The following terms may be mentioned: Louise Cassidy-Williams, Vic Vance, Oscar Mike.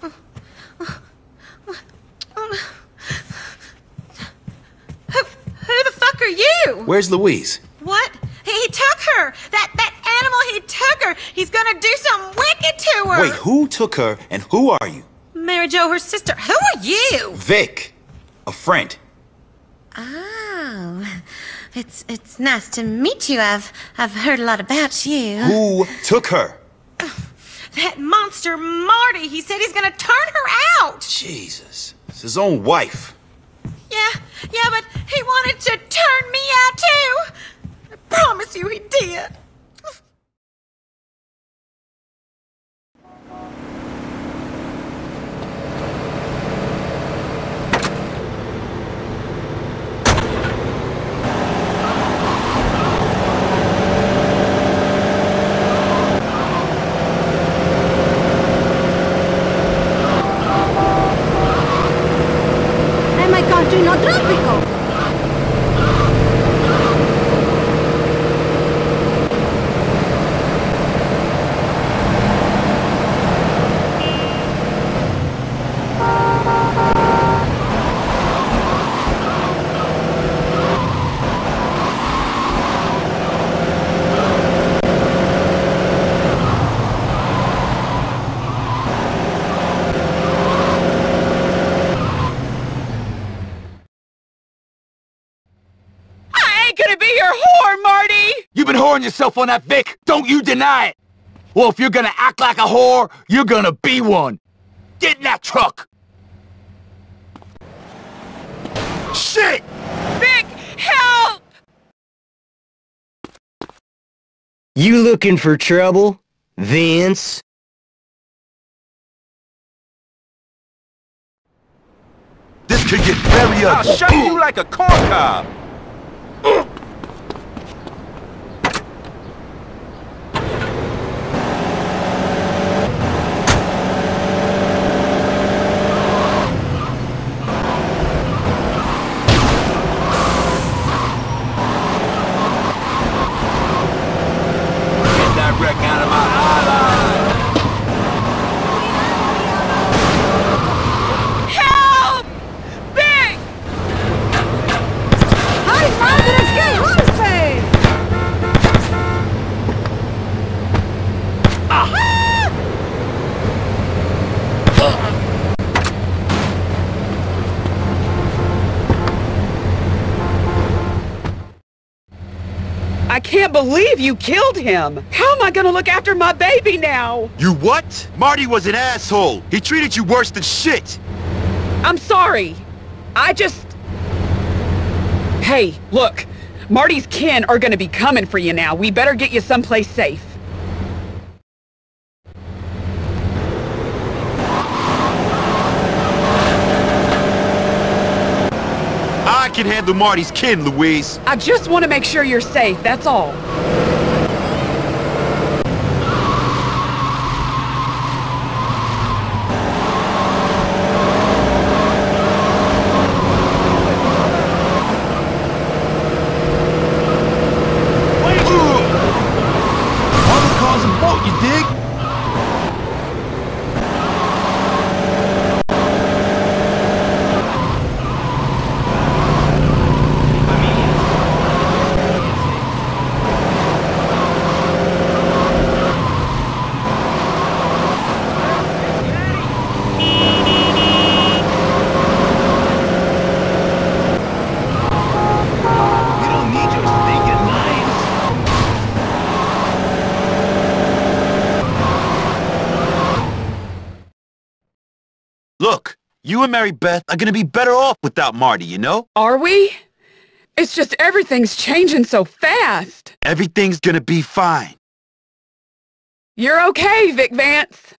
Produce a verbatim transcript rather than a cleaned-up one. Who, who the fuck are you? Where's Louise? What? He, he took her. That that animal, he took her. He's gonna do something wicked to her. Wait, who took her and who are you? Mary Jo, her sister. Who are you? Vic, a friend. Oh, it's it's nice to meet you. I've I've heard a lot about you. Who took her? That monster Marty, he said he's gonna turn her out! Jesus, it's his own wife. Yeah, yeah, but he wanted to turn me out too! I promise you he did. Yourself on that Vic, don't you deny it. Well, if you're gonna act like a whore, you're gonna be one. Get in that truck. Shit! Vic, help! You looking for trouble, Vance? This could get very ugly. I'll show you like a corn cob. I believe you killed him. How am I gonna look after my baby now? You what? Marty was an asshole. He treated you worse than shit. I'm sorry. I just... Hey, look. Marty's kin are gonna be coming for you now. We better get you someplace safe. I can handle Marty's kin, Louise. I just want to make sure you're safe, that's all. You and Mary Beth are gonna be better off without Marty, you know? Are we? It's just everything's changing so fast. Everything's gonna be fine. You're okay, Vic Vance.